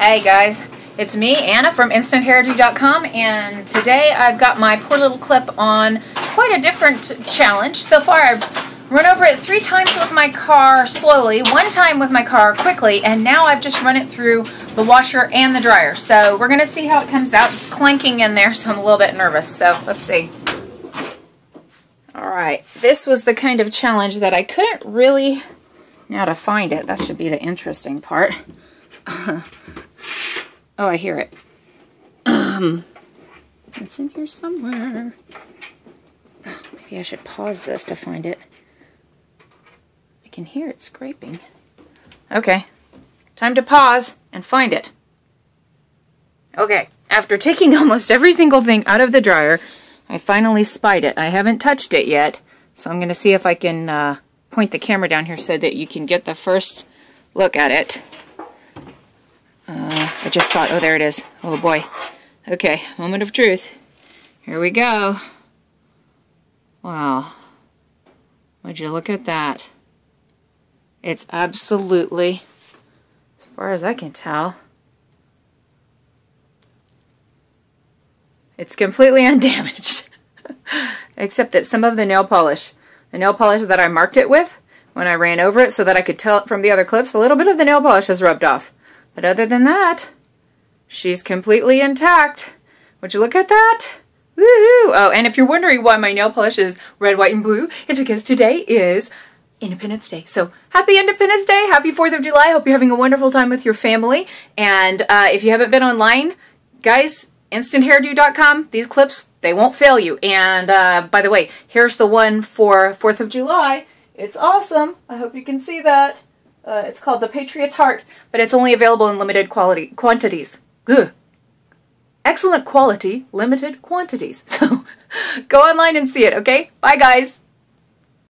Hey guys, it's me, Anna, from InstantHairdo.com, and today I've got my poor little clip on quite a different challenge. So far I've run over it 3 times with my car slowly, 1 time with my car quickly, and now I've just run it through the washer and the dryer. So we're going to see how it comes out. It's clanking in there, so I'm a little bit nervous, so let's see. Alright, this was the kind of challenge that I couldn't really... Now to find it, that should be the interesting part. Oh, I hear it. It's in here somewhere. Maybe I should pause this to find it. I can hear it scraping. Okay, time to pause and find it. Okay, after taking almost every single thing out of the dryer, I finally spied it. I haven't touched it yet, so I'm going to see if I can point the camera down here so that you can get the first look at it. I just saw it. Oh, there it is. Oh, boy. Okay, moment of truth. Here we go. Wow. Would you look at that? It's absolutely, as far as I can tell, it's completely undamaged. Except that some of the nail polish that I marked it with when I ran over it so that I could tell it from the other clips, a little bit of the nail polish has rubbed off. But other than that, she's completely intact. Would you look at that? Woohoo! Oh, and if you're wondering why my nail polish is red, white, and blue, it's because today is Independence Day. So, happy Independence Day! Happy 4th of July! Hope you're having a wonderful time with your family. And if you haven't been online, guys, InstantHairdo.com, these clips, they won't fail you. And by the way, here's the one for 4th of July. It's awesome. I hope you can see that. It's called The Patriot's Heart, but it's only available in limited quantities. Ugh. Excellent quality, limited quantities. So go online and see it, okay? Bye, guys.